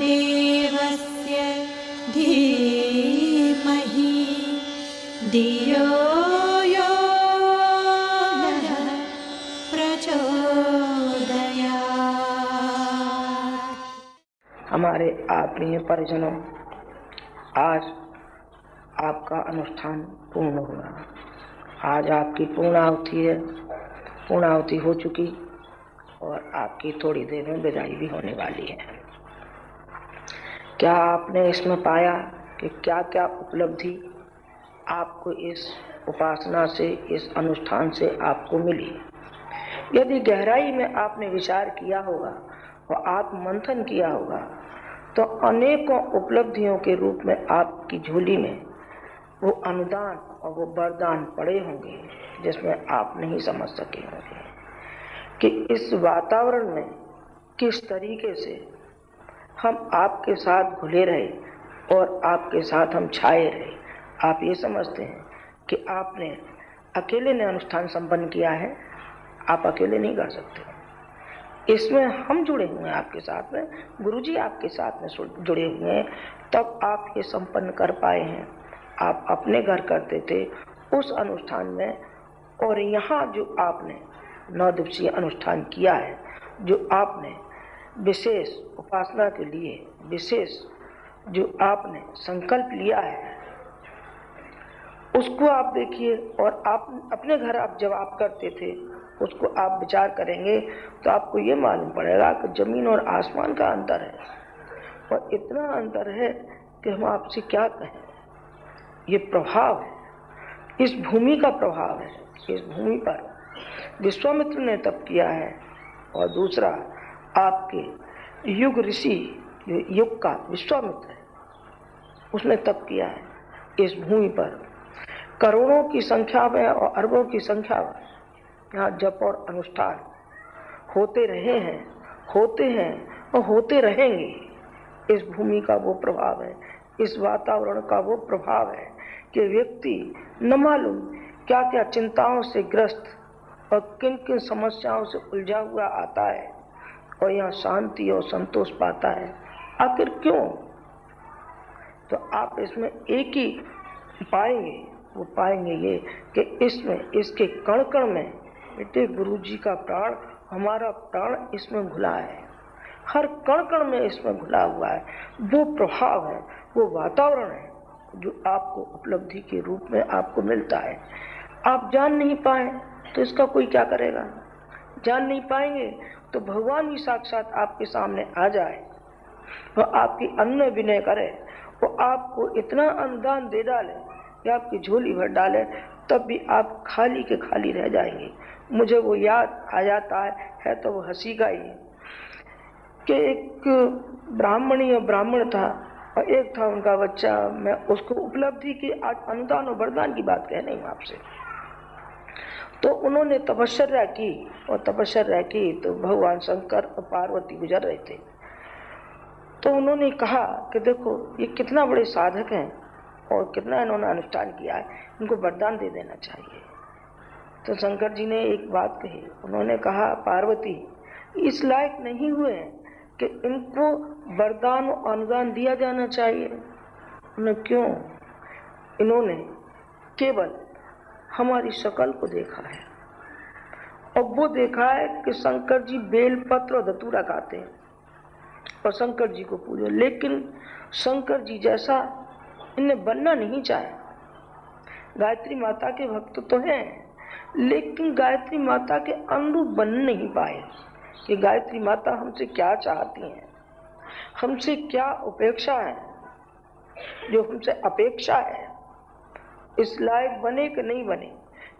देवस्य धीमहि धियो यो नः प्रचोदयात्। हमारे आत्मीय परिजनों, आज आपका अनुष्ठान पूर्ण हुआ। आज आपकी पूर्णाहुति है, पूर्णाहुति हो चुकी और आपकी थोड़ी देर में विदाई भी होने वाली है। क्या आपने इसमें पाया कि क्या क्या उपलब्धि आपको इस उपासना से, इस अनुष्ठान से आपको मिली? यदि गहराई में आपने विचार किया होगा और आप मंथन किया होगा तो अनेकों उपलब्धियों के रूप में आपकी झोली में वो अनुदान और वो वरदान पड़े होंगे जिसमें आप नहीं समझ सके होंगे कि इस वातावरण में किस तरीके से हम आपके साथ घुले रहे और आपके साथ हम छाए रहे। आप ये समझते हैं कि आपने अकेले ने अनुष्ठान संपन्न किया है, आप अकेले नहीं कर सकते। इसमें हम जुड़े हुए हैं आपके साथ में, गुरुजी आपके साथ में जुड़े हुए हैं, तब आप ये संपन्न कर पाए हैं। आप अपने घर करते थे उस अनुष्ठान में और यहाँ जो आपने 9 दिवसीय अनुष्ठान किया है, जो आपने विशेष उपासना के लिए विशेष जो आपने संकल्प लिया है, उसको आप देखिए। और आप अपने घर आप जब आप करते थे उसको आप विचार करेंगे तो आपको ये मालूम पड़ेगा कि ज़मीन और आसमान का अंतर है, और इतना अंतर है कि हम आपसे क्या कहें। ये प्रभाव है, इस भूमि का प्रभाव है। इस भूमि पर विश्वामित्र ने तप किया है और दूसरा आपके युग ऋषि, युग का विश्वामित्र है, उसने तप किया है। इस भूमि पर करोड़ों की संख्या में और अरबों की संख्या में यहाँ जप और अनुष्ठान होते रहे हैं, होते हैं और होते रहेंगे। इस भूमि का वो प्रभाव है, इस वातावरण का वो प्रभाव है कि व्यक्ति न मालूम क्या क्या चिंताओं से ग्रस्त और किन किन समस्याओं से उलझा हुआ आता है और यहाँ शांति और संतोष पाता है। आखिर क्यों? तो आप इसमें एक ही पाएंगे, वो पाएंगे ये कि इसमें, इसके कण कण में बेटे गुरु जी का प्राण, हमारा प्राण इसमें घुला है, हर कण कण में इसमें घुला हुआ है। वो प्रभाव है, वो वातावरण है जो आपको उपलब्धि के रूप में आपको मिलता है। आप जान नहीं पाए तो इसका कोई क्या करेगा? जान नहीं पाएंगे तो भगवान ही साक्षात आपके सामने आ जाए और आपकी अन्न विनय करे और आपको इतना अनुदान दे डाले कि आपकी झोली भर डाले, तब भी आप खाली के खाली रह जाएंगे। मुझे वो याद आ जाता है तो वो हंसी का ही कि एक ब्राह्मणी और ब्राह्मण था और एक था उनका बच्चा। मैं उसको उपलब्धि की, आज अनुदान और वरदान की बात कह रही हूँ आपसे। तो उन्होंने तपश्चर्या की और तपश्चर्या की तो भगवान शंकर और पार्वती गुजर रहे थे, तो उन्होंने कहा कि देखो ये कितना बड़े साधक हैं और कितना इन्होंने अनुष्ठान किया है, इनको वरदान दे देना चाहिए। तो शंकर जी ने एक बात कही, उन्होंने कहा पार्वती इस लायक नहीं हुए हैं कि इनको वरदान और अनुदान दिया जाना चाहिए। न क्यों? इन्होंने केवल हमारी शकल को देखा है और वो देखा है कि शंकर जी बेलपत्र और धतूरा खाते हैं और शंकर जी को पूजो, लेकिन शंकर जी जैसा इन्हें बनना नहीं चाहे। गायत्री माता के भक्त तो हैं लेकिन गायत्री माता के अनुरूप बन नहीं पाए कि गायत्री माता हमसे क्या चाहती हैं, हमसे क्या उपेक्षा है, जो हमसे अपेक्षा है। इस लायक बने कि नहीं बने?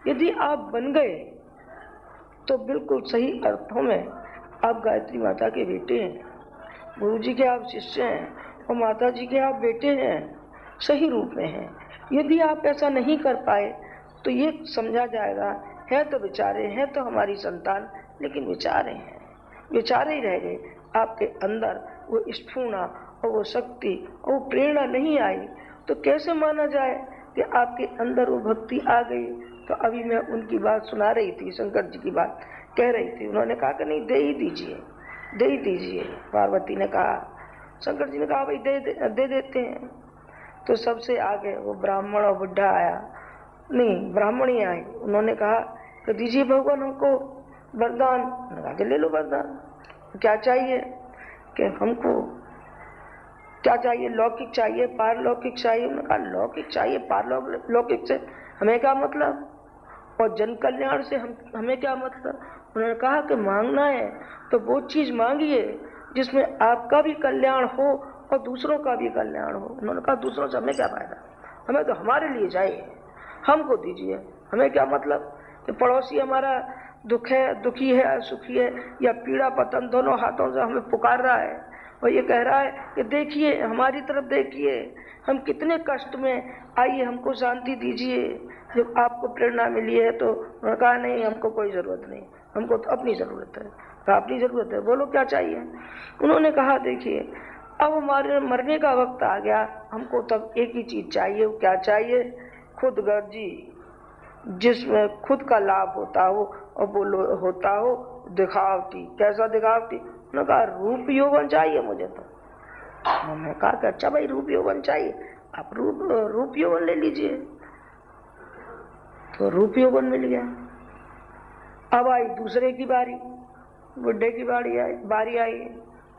यदि आप बन गए तो बिल्कुल सही अर्थों में आप गायत्री माता के बेटे हैं, गुरु जी के आप शिष्य हैं और माता जी के आप बेटे हैं, सही रूप में हैं। यदि आप ऐसा नहीं कर पाए तो ये समझा जाएगा है तो बेचारे हैं, तो हमारी संतान लेकिन बेचारे हैं, विचारे ही रह गए। आपके अंदर वो स्फूर्णा और वो शक्ति और वो प्रेरणा नहीं आई तो कैसे माना जाए कि आपके अंदर वो भक्ति आ गई। तो अभी मैं उनकी बात सुना रही थी, शंकर जी की बात कह रही थी। उन्होंने कहा कि नहीं दे ही दीजिए, दे ही दीजिए। पार्वती ने कहा शंकर जी ने कहा भाई दे देते हैं। तो सबसे आगे वो ब्राह्मण और बुढ़ा आया, नहीं ब्राह्मण ही आए, उन्होंने कहा कि दीजिए भगवान हमको वरदान। कहा कि ले लो वरदान, क्या चाहिए? कि हमको क्या चाहिए, लौकिक चाहिए पारलौकिक चाहिए? उन्होंने कहा लौकिक चाहिए पारलौकिक से हमें क्या मतलब और जन कल्याण से हमें क्या मतलब। उन्होंने कहा कि मांगना है तो वो चीज़ मांगिए जिसमें आपका भी कल्याण हो और दूसरों का भी कल्याण हो। उन्होंने कहा दूसरों से हमें क्या फायदा, हमें तो हमारे लिए चाहिए, हमको दीजिए, हमें क्या मतलब कि पड़ोसी हमारा दुखी है सुखी है या पीड़ा पतन दोनों हाथों से हमें पुकार रहा है और ये कह रहा है कि देखिए हमारी तरफ देखिए, हम कितने कष्ट में, आइए हमको शांति दीजिए। जब आपको प्रेरणा मिली है तो उन्होंने कहा नहीं हमको कोई ज़रूरत नहीं, हमको तो अपनी ज़रूरत है। कहा अपनी ज़रूरत है, बोलो क्या चाहिए? उन्होंने कहा देखिए अब हमारे मरने का वक्त आ गया, हमको तब एक ही चीज़ चाहिए, वो क्या चाहिए? खुदगर्जी, जिसमें खुद का लाभ होता हो और बोलो होता हो दिखावटी। कैसा दिखावटी? उन्होंने कहा रूप यौवन चाहिए मुझे। तो उन्होंने कहा कि अच्छा भाई रूप यौवन चाहिए, आप रूप यौवन ले लीजिए। तो रूप यौवन मिल गया। अब आई दूसरे की बारी, बुढ़े की बारी आई।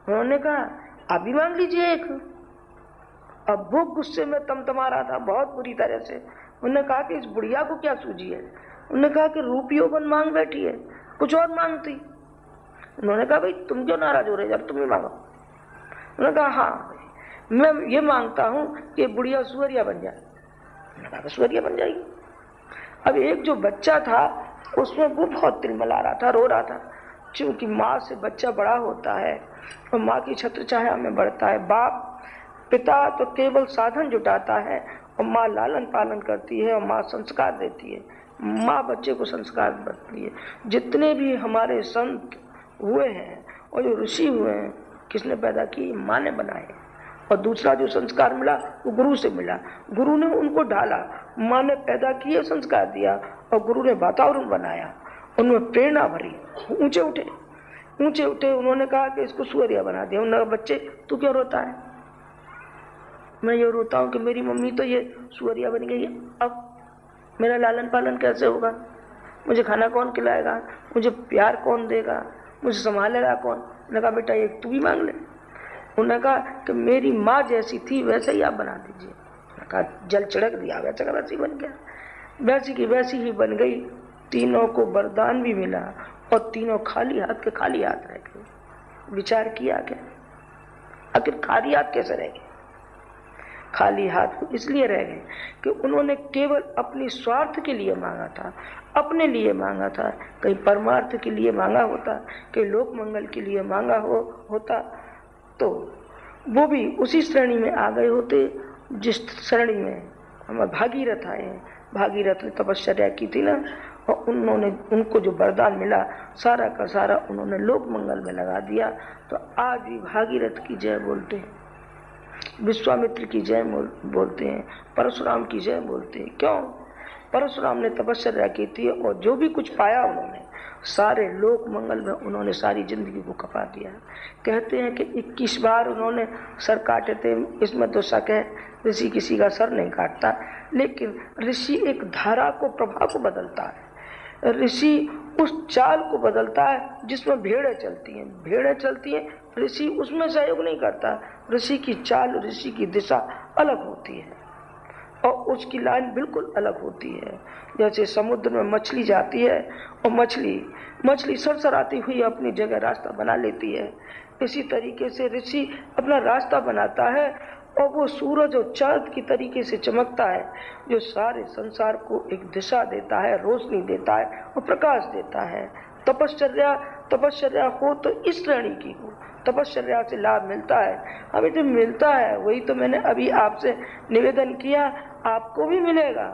उन्होंने कहा आप भी मांग लीजिए एक। अब वो गुस्से में तमतमा रहा था बहुत बुरी तरह से। उन्होंने कहा कि इस बुढ़िया को क्या सूझी है, उन्होंने कहा कि रूप यौवन मांग बैठी है, कुछ और मांगती। उन्होंने कहा भाई तुम क्यों नाराज हो रहे हो, जब तुम ही मांगो। उन्होंने कहा हाँ मैं ये मांगता हूँ कि बुढ़िया सुअरिया बन जाए। उन्होंने कहा सुअरिया बन जाएगी। अब एक जो बच्चा था उसमें वो बहुत तिलमिला रहा था, रो रहा था। क्योंकि माँ से बच्चा बड़ा होता है और माँ की छत्र छाया में बढ़ता है। बाप पिता तो केवल साधन जुटाता है और माँ लालन पालन करती है और माँ संस्कार देती है, माँ बच्चे को संस्कार देती है। जितने भी हमारे संत हुए हैं और जो ऋषि हुए हैं, किसने पैदा किए? माँ ने बनाए। और दूसरा जो संस्कार मिला वो गुरु से मिला, गुरु ने उनको ढाला। माँ ने पैदा किए संस्कार दिया और गुरु ने वातावरण बनाया, उनमें प्रेरणा भरी, ऊँचे उठे। उन्होंने कहा कि इसको सूर्य बना दिया। उन्होंने कहा बच्चे तू क्यों रोता है? मैं ये रोता हूँ कि मेरी मम्मी तो ये सुअरिया बन गई, अब मेरा लालन पालन कैसे होगा, मुझे खाना कौन खिलाएगा, मुझे प्यार कौन देगा, मुझे संभालेगा कौन? उन्होंने कहा बेटा एक तू भी मांग ले। उन्होंने कहा कि मेरी माँ जैसी थी वैसे ही आप बना दीजिए। उन्होंने कहा जल छिड़क दिया, वैसे का वैसे ही बन गया, वैसी की वैसी ही बन गई। तीनों को वरदान भी मिला और तीनों खाली हाथ रह गए। विचार किया क्या आखिर खाली हाथ कैसे रह गए? खाली हाथ इसलिए रह गए कि उन्होंने केवल अपनी स्वार्थ के लिए मांगा था, अपने लिए मांगा था। कहीं परमार्थ के लिए मांगा होता, कहीं लोक मंगल के लिए मांगा होता तो वो भी उसी श्रेणी में आ गए होते जिस श्रेणी में हमारे भागीरथ आए हैं। भागीरथ ने तपस्या की थी ना, और उन्होंने उनको जो वरदान मिला सारा का सारा उन्होंने लोक मंगल में लगा दिया। तो आज भी भागीरथ की जय बोलते हैं, विश्वामित्र की जय बोलते हैं, परशुराम की जय बोलते हैं। क्यों? परशुराम ने तपस्या की थी और जो भी कुछ पाया उन्होंने सारे लोक मंगल में उन्होंने सारी जिंदगी को खपा दिया। कहते हैं कि 21 बार उन्होंने सर काटे थे। इसमें तो शक है, ऋषि किसी का सर नहीं काटता, लेकिन ऋषि एक धारा को प्रभाव को बदलता है। ऋषि उस चाल को बदलता है जिसमें भेड़ें चलती हैं, ऋषि उसमें सहयोग नहीं करता। ऋषि की चाल, ऋषि की दिशा अलग होती है और उसकी लाइन बिल्कुल अलग होती है। जैसे समुद्र में मछली जाती है और मछली सरसराती हुई अपनी जगह रास्ता बना लेती है, इसी तरीके से ऋषि अपना रास्ता बनाता है और वो सूरज और चाँद की तरीके से चमकता है जो सारे संसार को एक दिशा देता है, रोशनी देता है और प्रकाश देता है। तपश्चर्या हो तो इस श्रेणी की हो, तपश्चर्या से लाभ मिलता है। हमें जो मिलता है वही तो मैंने अभी आपसे निवेदन किया, आपको भी मिलेगा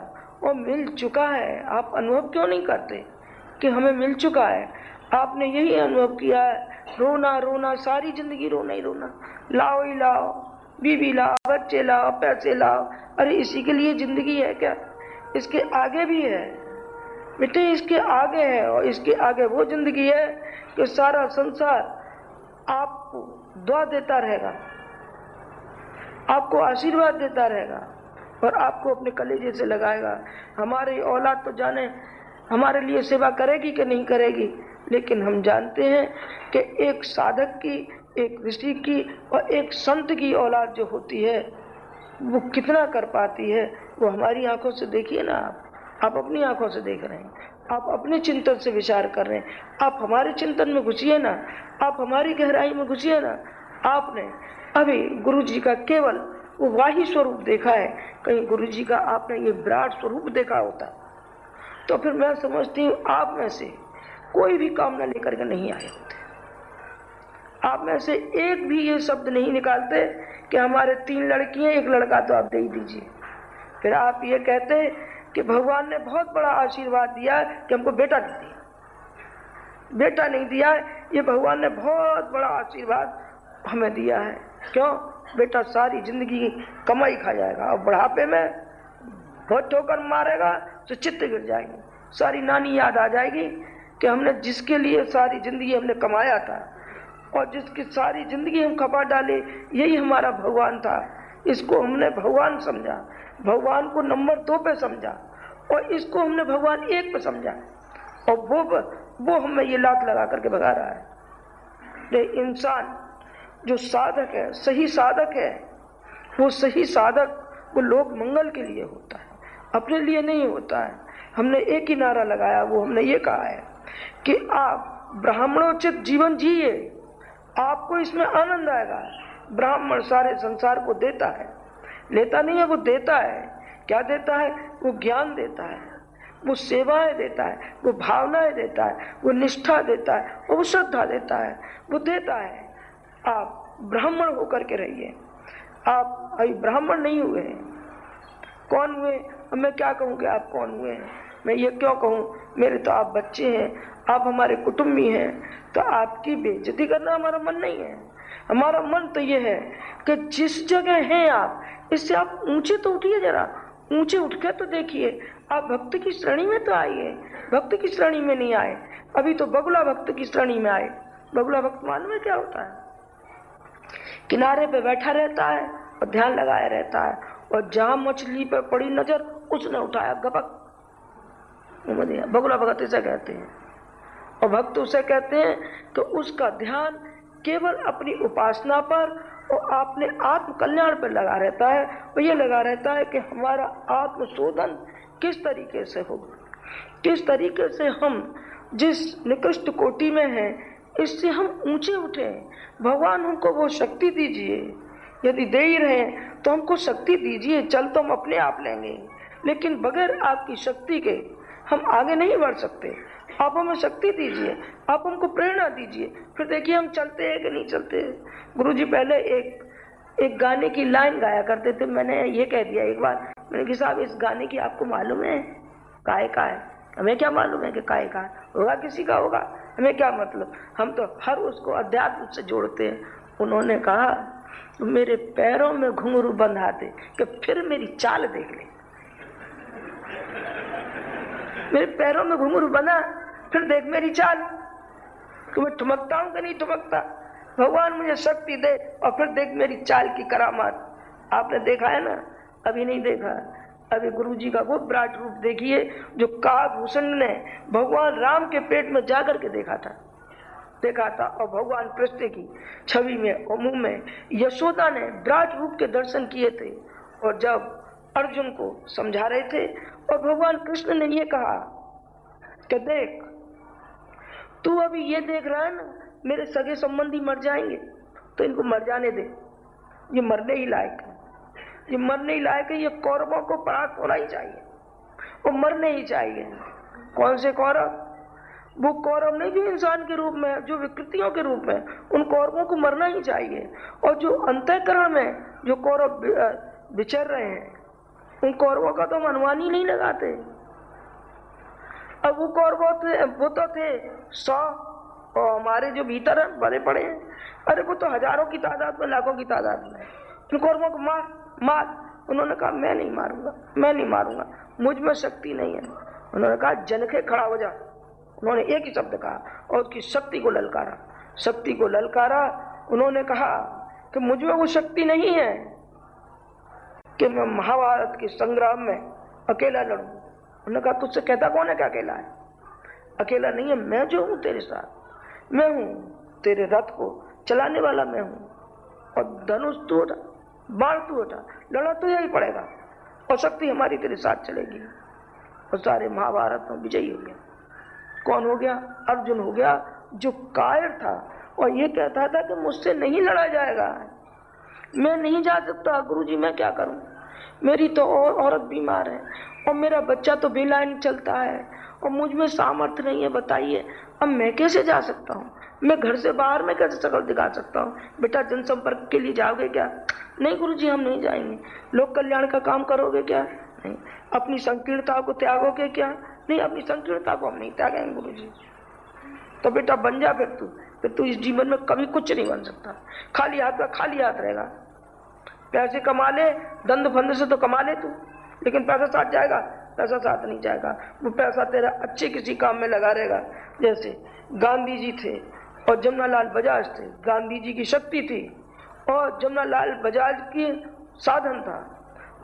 और मिल चुका है। आप अनुभव क्यों नहीं करते कि हमें मिल चुका है? आपने यही अनुभव किया है, रोना सारी जिंदगी रोना, लाओ ही लाओ, बीवी लाओ, बच्चे लाओ, पैसे लाओ। अरे इसी के लिए जिंदगी है क्या? इसके आगे भी है बेटे, इसके आगे है। और इसके आगे वो जिंदगी है कि सारा संसार आपको दुआ देता रहेगा, आपको आशीर्वाद देता रहेगा और आपको अपने कलेजे से लगाएगा। हमारी औलाद तो जाने हमारे लिए सेवा करेगी कि नहीं करेगी, लेकिन हम जानते हैं कि एक साधक की, एक ऋषि की और एक संत की औलाद जो होती है वो कितना कर पाती है, वो हमारी आंखों से देखिए ना। आप अपनी आंखों से देख रहे हैं, आप अपने चिंतन से विचार कर रहे हैं, आप हमारे चिंतन में घुसिए ना, आप हमारी गहराई में घुसिए ना। आपने अभी गुरु जी का केवल वो वाही स्वरूप देखा है, कहीं गुरु जी का आपने ये विराट स्वरूप देखा होता तो फिर मैं समझती हूँ आप में से कोई भी कामना लेकर के नहीं आए होते। आप में से एक भी ये शब्द नहीं निकालते कि हमारे 3 लड़कियां 1 लड़का तो आप दे ही दीजिए। फिर आप ये कहते हैं कि भगवान ने बहुत बड़ा आशीर्वाद दिया कि हमको बेटा नहीं दिया, बेटा नहीं दिया, ये भगवान ने बहुत बड़ा आशीर्वाद हमें दिया है। क्यों? बेटा सारी जिंदगी कमाई खा जाएगा और बुढ़ापे में बहुत ठोकर मारेगा तो चित्त गिर जाएगी, सारी नानी याद आ जाएगी कि हमने जिसके लिए सारी जिंदगी हमने कमाया था और जिसकी सारी जिंदगी हम खपा डाले यही हमारा भगवान था। इसको हमने भगवान समझा, भगवान को नंबर 2 पे समझा और इसको हमने भगवान 1 पे समझा और वो हमें ये लात लगा करके भगा रहा है। ये इंसान जो साधक है, सही साधक है, वो सही साधक वो लोक मंगल के लिए होता है, अपने लिए नहीं होता है। हमने एक ही नारा लगाया, वो हमने ये कहा है कि आप ब्राह्मणोचित जीवन जिए, आपको इसमें आनंद आएगा। ब्राह्मण सारे संसार को देता है, लेता नहीं है, वो देता है। क्या देता है? वो ज्ञान देता है, वो सेवाएं देता है, वो भावनाएं देता है, वो निष्ठा देता है और वो श्रद्धा देता है, वो देता है। आप ब्राह्मण होकर के रहिए। आप अभी ब्राह्मण नहीं हुए हैं। कौन हुए? मैं क्या कहूँ कि आप कौन हुए हैं, मैं ये क्यों कहूँ, मेरे तो आप बच्चे हैं, आप हमारे कुटुम्बी हैं, तो आपकी बेइज्जती करना हमारा मन नहीं है। हमारा मन तो ये है कि जिस जगह हैं आप, इससे आप ऊंचे तो उठिए, जरा ऊंचे उठ के तो देखिए। आप भक्त की श्रेणी में तो आइए, भक्त की श्रेणी में नहीं आए, अभी तो बगुला भक्त की श्रेणी में आए। बगुला भक्त मालूम है क्या होता है? किनारे पे बैठा रहता है और ध्यान लगाया रहता है और जहाँ मछली पे पड़ी नजर उसने उठाया गपक। बगुला भक्त इसे कहते हैं और भक्त उसे कहते हैं कि उसका ध्यान केवल अपनी उपासना पर और अपने आत्म कल्याण पर लगा रहता है और ये लगा रहता है कि हमारा आत्मशोधन किस तरीके से होगा, किस तरीके से हम जिस निकृष्ट कोटि में हैं इससे हम ऊंचे उठें। भगवान हमको वो शक्ति दीजिए, यदि दे ही रहे हैं तो हमको शक्ति दीजिए। चल तो हम अपने आप लेंगे, लेकिन बगैर आपकी शक्ति के हम आगे नहीं बढ़ सकते। आप हमें शक्ति दीजिए, आप हमको प्रेरणा दीजिए, फिर देखिए हम चलते हैं कि नहीं चलते। गुरुजी पहले एक गाने की लाइन गाया करते थे। मैंने ये कह दिया एक बार, मैंने कहा साहब इस गाने की आपको मालूम है? काहे का है? हमें क्या मालूम है कि काहे का होगा, किसी का होगा, हमें क्या मतलब, हम तो हर उसको अध्यात्म से जोड़ते हैं। उन्होंने कहा मेरे पैरों में घुंघरू बंधा दे कि फिर मेरी चाल देख ले। मेरे पैरों में घुंघरू बना फिर देख मेरी चाल, कि मैं ठुमकता हूँ कि नहीं ठुमकता। भगवान मुझे शक्ति दे और फिर देख मेरी चाल की करामात। आपने देखा है ना? अभी नहीं देखा। अभी गुरुजी का वो विराट रूप देखिए जो कालभूषण ने भगवान राम के पेट में जाकर के देखा था और भगवान कृष्ण की छवि में और मुँह में यशोदा ने विराट रूप के दर्शन किए थे। और जब अर्जुन को समझा रहे थे और भगवान कृष्ण ने ये कहा कि देख तू अभी ये देख रहा है ना, मेरे सगे संबंधी मर जाएंगे तो इनको मर जाने दे, ये मरने ही लायक है, ये मरने ही लायक है, ये कौरवों को परास्त होना ही चाहिए और मरने ही चाहिए। कौन से कौरव? वो कौरव नहीं जो इंसान के रूप में, जो विकृतियों के रूप में, उन कौरवों को मरना ही चाहिए। और जो अंतःकरण में जो कौरव विचर रहे हैं उन कौरवों का तो मनमान ही नहीं लगाते। अब वो कौरव थे, वो तो थे 100 और हमारे जो भीतर हैं बड़े पड़े हैं, अरे वो तो हजारों की तादाद में, लाखों की तादाद में। उन कौरवों को मार मार। उन्होंने कहा मैं नहीं मारूंगा, मैं नहीं मारूंगा, मुझ में शक्ति नहीं है। उन्होंने कहा जनके खड़ा हो जा। उन्होंने एक ही शब्द कहा और उसकी शक्ति को ललकारा, शक्ति को ललकारा। उन्होंने कहा कि मुझ में वो शक्ति नहीं है कि मैं महाभारत के संग्राम में अकेला लड़ूं। उन्होंने कहा तुझसे कहता कौन है कि अकेला है? अकेला नहीं है, मैं जो हूँ तेरे साथ, मैं हूँ तेरे रथ को चलाने वाला, मैं हूँ। और धनुष तू उठा, बाण तू उठा, लड़ा तो यही पड़ेगा और शक्ति हमारी तेरे साथ चलेगी। और सारे महाभारत में विजयी हो गया। कौन हो गया? अर्जुन हो गया, जो कायर था और ये कहता था कि मुझसे नहीं लड़ा जाएगा, मैं नहीं जा सकता गुरुजी, मैं क्या करूं, मेरी तो औरत बीमार है और मेरा बच्चा तो बेलाइन चलता है और मुझ में सामर्थ्य नहीं है, बताइए अब मैं कैसे जा सकता हूं, मैं घर से बाहर में कैसे शकल दिखा सकता हूं। बेटा जनसंपर्क के लिए जाओगे क्या? नहीं गुरुजी हम नहीं जाएंगे। लोक कल्याण का काम करोगे क्या? नहीं। अपनी संकीर्णता को त्यागोगे क्या? नहीं अपनी संकीर्णता को हम नहीं त्यागेंगे गुरुजी। तो बेटा बन जा फिर तू इस जीवन में कभी कुछ नहीं बन सकता, खाली हाथ का खाली हाथ रहेगा। पैसे कमा ले, दंद फंद से तो कमा ले तू, लेकिन पैसा साथ जाएगा? पैसा साथ नहीं जाएगा। वो पैसा तेरा अच्छे किसी काम में लगा रहेगा। जैसे गांधी जी थे और जमनालाल बजाज थे, गांधी जी की शक्ति थी और जमनालाल बजाज की साधन था,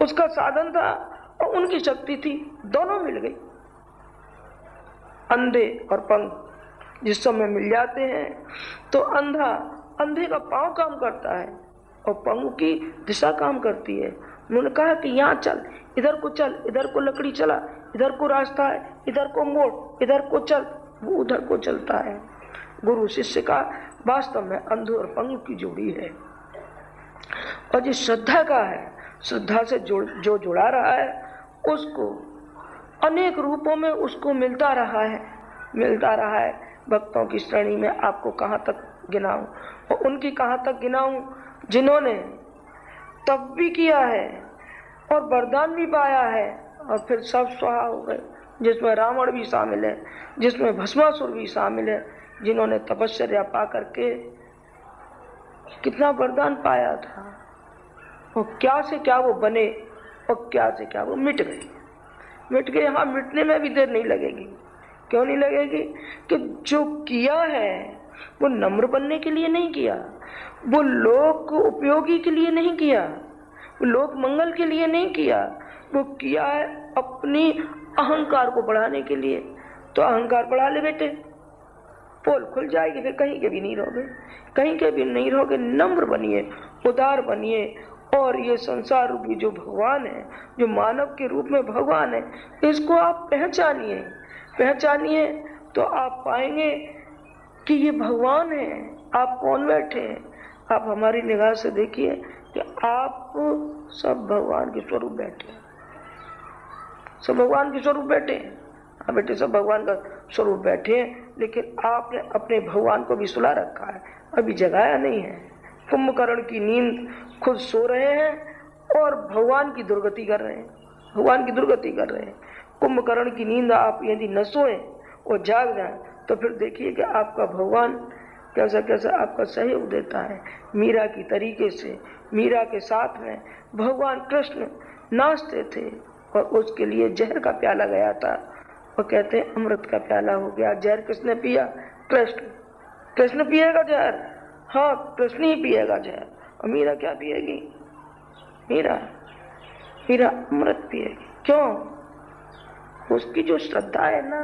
उसका साधन था और उनकी शक्ति थी, दोनों मिल गई। अंधे और पंख जिस समय मिल जाते हैं तो अंधा, अंधे का पाँव काम करता है और पंख की दिशा काम करती है। उन्होंने कहा कि यहाँ चल, इधर को लकड़ी चला, इधर को रास्ता है, इधर को मोड़, इधर को चल, वो उधर को चलता है। गुरु शिष्य का वास्तव में अंधे और पंख की जोड़ी है। और जो श्रद्धा का है, श्रद्धा से जो जुड़ा रहा है उसको अनेक रूपों में उसको मिलता रहा है। भक्तों की श्रेणी में आपको कहाँ तक गिनाऊं और उनकी कहाँ तक गिनाऊं जिन्होंने तप भी किया है और वरदान भी पाया है और फिर सब स्वाहा हो गए, जिसमें रावण भी शामिल है, जिसमें भस्मासुर भी शामिल है, जिन्होंने तपस्या पा करके कितना वरदान पाया था और क्या से क्या वो बने और क्या से क्या वो मिट गए। हाँ मिटने में भी देर नहीं लगेगी। क्यों नहीं लगेगी? कि जो किया है वो नम्र बनने के लिए नहीं किया, वो लोक उपयोगी के लिए नहीं किया, वो लोक मंगल के लिए नहीं किया, वो किया है अपनी अहंकार को बढ़ाने के लिए। तो अहंकार बढ़ा ले बेटे, पोल खुल जाएगी, फिर कहीं के भी नहीं रहोगे। नम्र बनिए, उदार बनिए और ये संसार रूपी जो भगवान है, जो मानव के रूप में भगवान है, इसको आप पहचानिए तो आप पाएंगे कि ये भगवान है। आप कॉन्वर्ट हैं, आप हमारी निगाह से देखिए कि आप सब भगवान के स्वरूप बैठे हैं, सब भगवान के स्वरूप बैठे हैं। हाँ बेटे सब भगवान का स्वरूप बैठे हैं, लेकिन आपने अपने भगवान को भी सुला रखा है, अभी जगाया नहीं है। कुंभकर्ण की नींद खुद सो रहे हैं और भगवान की दुर्गति कर रहे हैं। कुंभकर्ण की नींद आप यदि न सोए और जाग जाए तो फिर देखिए कि आपका भगवान कैसा कैसा आपका सहयोग देता है। मीरा की तरीके से, मीरा के साथ में भगवान कृष्ण नाचते थे और उसके लिए जहर का प्याला गया था और कहते हैं अमृत का प्याला हो गया। जहर किसने पिया? कृष्ण पिएगा जहर, हाँ कृष्ण ही पिएगा जहर। और मीरा क्या पिएगी? मीरा अमृत पिएगी। क्यों? उसकी जो श्रद्धा है ना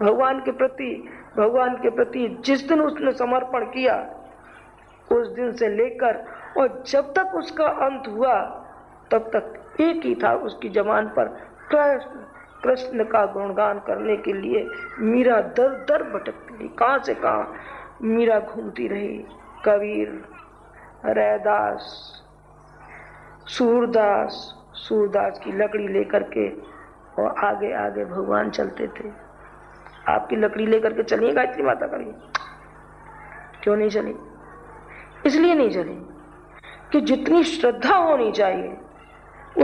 भगवान के प्रति, जिस दिन उसने समर्पण किया उस दिन से लेकर और जब तक उसका अंत हुआ तब तक एक ही था उसकी जबान पर, कृष्ण का गुणगान करने के लिए। मीरा दर दर भटकती रही, कहाँ से कहाँ मीरा घूमती रही। कबीर, रैदास, सूरदास की लकड़ी लेकर के और आगे आगे भगवान चलते थे। आपकी लकड़ी लेकर के चलिए गायत्री माता करिए, क्यों नहीं चली? इसलिए नहीं चली कि जितनी श्रद्धा होनी चाहिए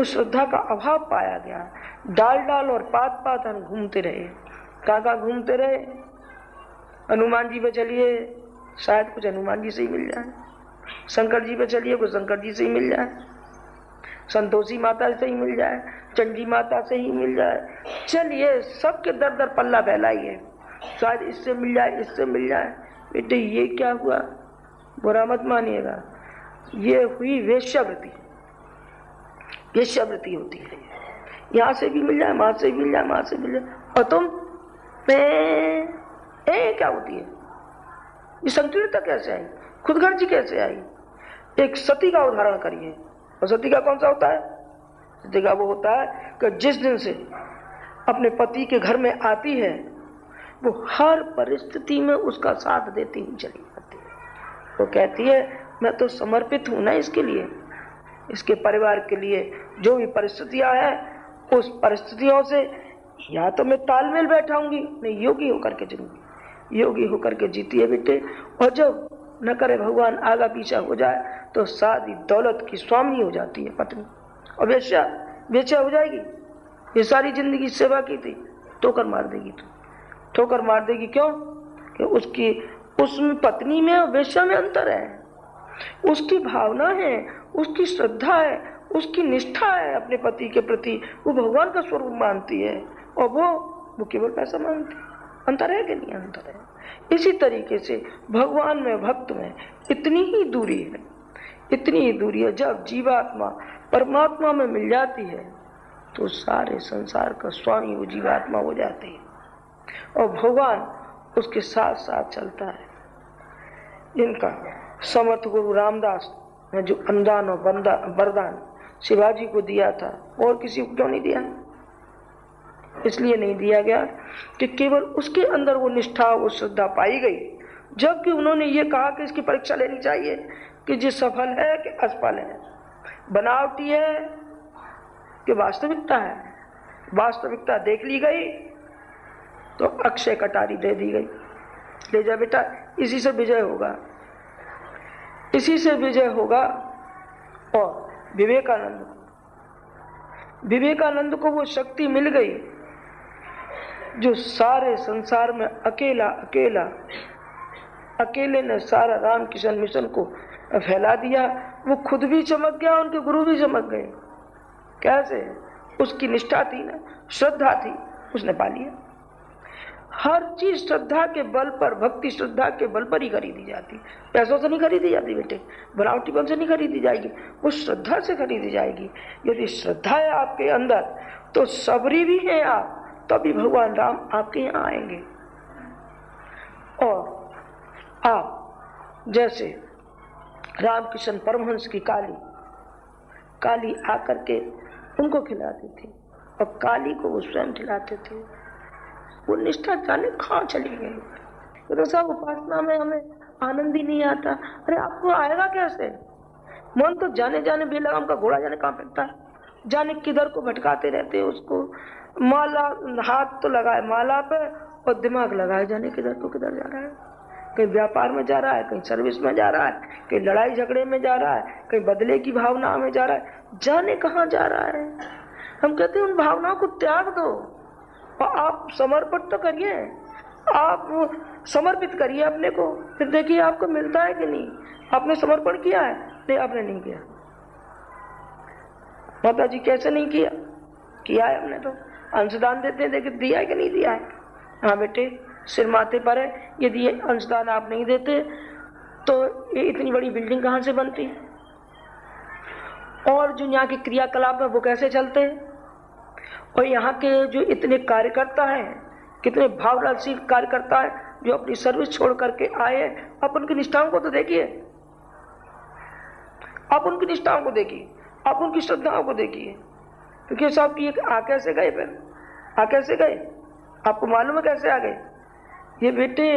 उस श्रद्धा का अभाव पाया गया। डाल और पात हम घूमते रहे, काका घूमते रहे। हनुमान जी पे चलिए, शायद कुछ हनुमान जी से ही मिल जाए। शंकर जी पे चलिए, कुछ शंकर जी से ही मिल जाए। संतोषी माता से ही मिल जाए, चंडी माता से ही मिल जाए। चलिए सबके दर दर पल्ला फैलाइए, शायद इससे मिल जाए। बेटे ये क्या हुआ? बुरा मत मानिएगा, ये हुई वेश्यावृत्ति। ये शब्दती होती है। यहाँ से भी मिल जाए, वहां से मिल जाए, वहां से मिल जाए, और तुम ए क्या होती है? ये संकीर्णता कैसे आई, खुदगर्जी कैसे आई? एक सती का उदाहरण करिए। और सती का कौन सा होता है? सती का वो होता है कि जिस दिन से अपने पति के घर में आती है वो हर परिस्थिति में उसका साथ देती हुई चली जाती है। वो कहती है मैं तो समर्पित हूँ ना इसके लिए, इसके परिवार के लिए। जो भी परिस्थितियाँ हैं उस परिस्थितियों से या तो मैं तालमेल बैठाऊंगी, मैं योगी होकर के जीऊँगी, योगी होकर के जीती है बेटे। और जब न करे भगवान आगा पीछा हो जाए तो सारी दौलत की स्वामी हो जाती है पत्नी, और वेश्या वेश्या हो जाएगी। ये सारी जिंदगी सेवा की थी, ठोकर मार देगी तू, ठोकर मार देगी। क्यों? कि उसकी उस पत्नी में और वेश्या में अंतर है, उसकी भावना है, उसकी श्रद्धा है, उसकी निष्ठा है अपने पति के प्रति, वो भगवान का स्वरूप मानती है, और वो केवल पैसा मानती है। अंतर है कि नहीं? अंतर है। इसी तरीके से भगवान में भक्त में इतनी ही दूरी है, इतनी ही दूरी है। जब जीवात्मा परमात्मा में मिल जाती है तो सारे संसार का स्वामी वो जीवात्मा हो जाते हैं, और भगवान उसके साथ साथ चलता है। इनका समर्थ गुरु रामदास ने जो अनुदान और वरदान शिवाजी को दिया था, और किसी को क्यों नहीं दिया? इसलिए नहीं दिया गया कि केवल उसके अंदर वो निष्ठा वो श्रद्धा पाई गई, जबकि उन्होंने ये कहा कि इसकी परीक्षा लेनी चाहिए कि ये सफल है कि असफल है, बनावटी है कि वास्तविकता है। वास्तविकता देख ली गई तो अक्षय कटारी दे दी गई, ले जा बेटा, इसी से विजय होगा, इसी से विजय होगा। और विवेकानंद को वो शक्ति मिल गई जो सारे संसार में अकेले ने सारा रामकिशन मिशन को फैला दिया। वो खुद भी चमक गया, उनके गुरु भी चमक गए। कैसे? उसकी निष्ठा थी ना, श्रद्धा थी, उसने पा लिया। हर चीज श्रद्धा के बल पर, भक्ति श्रद्धा के बल पर ही खरीदी जाती, पैसों से नहीं खरीदी जाती बेटे, बनावटीपन से नहीं खरीदी जाएगी, वो श्रद्धा से खरीदी जाएगी। यदि श्रद्धा है आपके अंदर तो सबरी भी है आप, तभी भगवान राम आपके यहाँ आएंगे। और आप जैसे रामकिशन परमहंस की काली आकर के उनको खिलाती थी, और काली को वो स्वयं खिलाते थे। वो निष्ठा जाने कहाँ चली गई। तो सब उपासना में हमें आनंद ही नहीं आता, अरे आपको आएगा कैसे? मन तो जाने जाने बेलगाम का घोड़ा जाने कहाँ फेंकता है, जाने किधर को भटकाते रहते उसको। माला हाथ तो लगाए माला पे और दिमाग लगाए जाने किधर को किधर जा रहा है। कहीं व्यापार में जा रहा है, कहीं सर्विस में जा रहा है, कहीं लड़ाई झगड़े में जा रहा है, कहीं बदले की भावना में जा रहा है, जाने कहाँ जा रहा है। हम कहते हैं उन भावनाओं को त्याग दो, आप समर्पण तो करिए, आप समर्पित करिए अपने को, फिर देखिए आपको मिलता है कि नहीं। आपने समर्पण किया है? नहीं, आपने नहीं किया। माता जी कैसे नहीं किया? किया है हमने, तो अंशदान देते हैं, देखिए दिया है कि नहीं दिया है। हाँ बेटे, सिर माथे पर है। यदि ये अंशदान आप नहीं देते तो ये इतनी बड़ी बिल्डिंग कहाँ से बनती है, और जो यहाँ के क्रियाकलाप है वो कैसे चलते हैं, और यहाँ के जो इतने कार्यकर्ता हैं, कितने भावराशी कार्यकर्ता हैं जो अपनी सर्विस छोड़ करके आए। आप उनकी निष्ठाओं को तो देखिए, आप उनकी निष्ठाओं को देखिए, आप उनकी श्रद्धाओं को देखिए। क्योंकि साहब की आ कैसे गए, फिर आ कैसे गए? आपको मालूम है कैसे आ गए? ये बेटे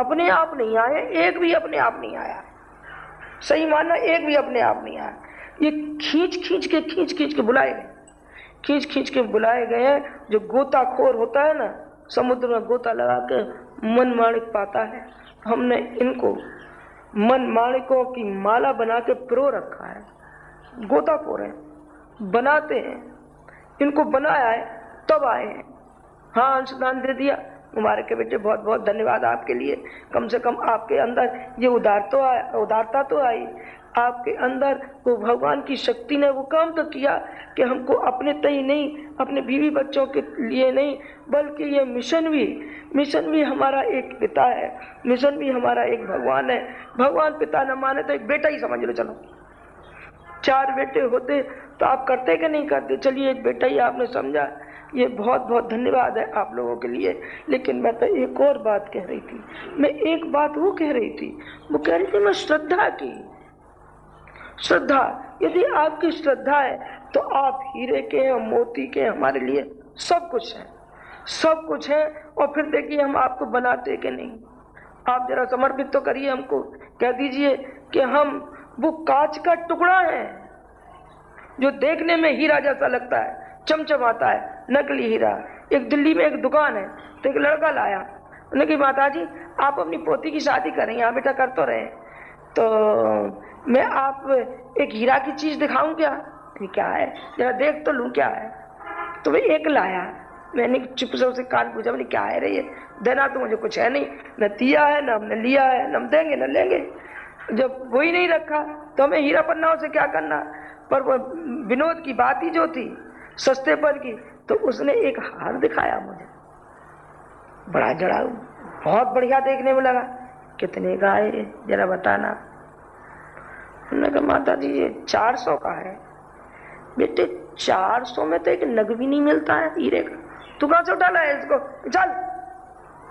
अपने आप नहीं आए, एक भी अपने आप नहीं आया, सही मानना एक भी अपने आप नहीं आया। ये खींच खींच के बुलाए गए, जो गोताखोर होता है ना, समुद्र में गोता लगा के मन माणिक पाता है। हमने इनको मन माणिकों की माला बना के पिरो रखा है। गोताखोर हैं, बनाते हैं, इनको बनाया है तब आए हैं। हाँ, अंशदान दे दिया, मुबारक के बेटे, बहुत बहुत धन्यवाद आपके लिए। कम से कम आपके अंदर ये उदारता तो आई, आपके अंदर वो भगवान की शक्ति ने वो काम तो किया कि हमको अपने तय नहीं, अपने बीवी बच्चों के लिए नहीं, बल्कि ये मिशन भी हमारा एक पिता है, मिशन भी हमारा एक भगवान है। भगवान पिता न माने तो एक बेटा ही समझ लो, चलो चार बेटे होते तो आप करते कि नहीं करते। चलिए एक बेटा ही आपने समझा, ये बहुत बहुत धन्यवाद है आप लोगों के लिए। लेकिन मैं तो एक और बात कह रही थी, मैं एक बात वो कह रही थी, वो कह रही थी मैं श्रद्धा की, श्रद्धा, यदि आपकी श्रद्धा है तो आप हीरे के हैं, मोती के हैं, हमारे लिए सब कुछ है, सब कुछ है। और फिर देखिए हम आपको बनाते कि नहीं, आप जरा समर्पित तो करिए, हमको कह दीजिए कि हम वो कांच का टुकड़ा है जो देखने में हीरा जैसा लगता है, चमचमाता है, नकली हीरा। एक दिल्ली में एक दुकान है, तो एक लड़का लाया, उन्होंने कहा माता जी आप अपनी पोती की शादी करेंगे, हाँ बेटा कर तो रहे, तो मैं आप एक हीरा की चीज़ दिखाऊं क्या, क्या है जरा देख तो लूँ क्या है। तो वह एक लाया, मैंने चुप से उसे कान पूछा, मैंने क्या है रे ये, देना तो मुझे कुछ है नहीं, न दिया है न हमने लिया है, न हम देंगे न लेंगे, जब वही नहीं रखा तो हमें हीरा पन्ना उसे क्या करना। पर वो विनोद की बात ही जो थी सस्तेपन की, तो उसने एक हार दिखाया मुझे, बड़ा जड़ाऊ, बहुत बढ़िया देखने में लगा, कितने का है जरा बताना। उन्होंने कहा माता जी ये 400 का है। बेटे 400 में तो एक नग भी नहीं मिलता है हीरे का, तू कहाँ से उठा लाया इसको, चल।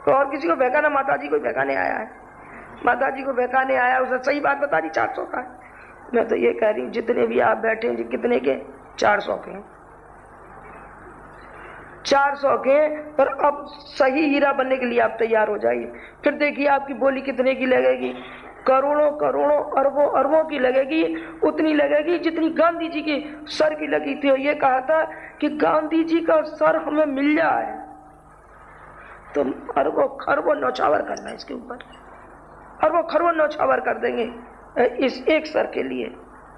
तो और किसी को बहकाना, माता जी को बहकाने आया है, माता जी को बहकाने आया, उसने सही बात बता दी, 400 का है। मैं तो ये कह रही हूँ जितने भी आप बैठे हैं जी कितने के, 400 के, 400 के। पर अब सही हीरा बनने के लिए आप तैयार हो जाइए, फिर देखिए आपकी बोली कितने की लगेगी, करोड़ों करोड़ों अरबों अरबों की लगेगी, उतनी लगेगी जितनी गांधी जी के सर की लगी थी। और ये कहा था कि गांधी जी का सर हमें मिल जाए तो अरबों खरबों नौछावर करना इसके ऊपर, अरबों खरबों नौछावर कर देंगे इस एक सर के लिए।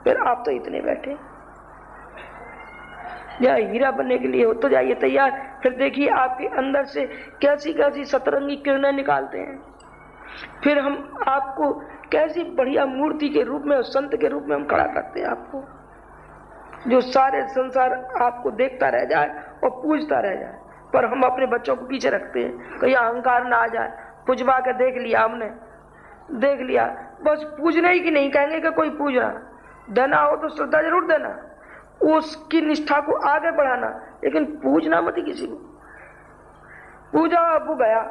फिर आप तो इतने बैठे, या हीरा बनने के लिए हो तो जाइए तैयार, फिर देखिए आपके अंदर से कैसी कैसी सतरंगी किरणें निकालते हैं, फिर हम आपको कैसी बढ़िया मूर्ति के रूप में और संत के रूप में हम खड़ा करते हैं आपको, जो सारे संसार आपको देखता रह जाए और पूजता रह जाए। पर हम अपने बच्चों को पीछे रखते हैं, कहीं अहंकार ना आ जाए, पूजवा के देख लिया, हमने देख लिया, बस पूजना ही कि नहीं, कहेंगे कि कोई पूज रहा, देना हो तो श्रद्धा जरूर देना, उसकी निष्ठा को आगे बढ़ाना, लेकिन पूजना मत किसी को, पूजा अब गया।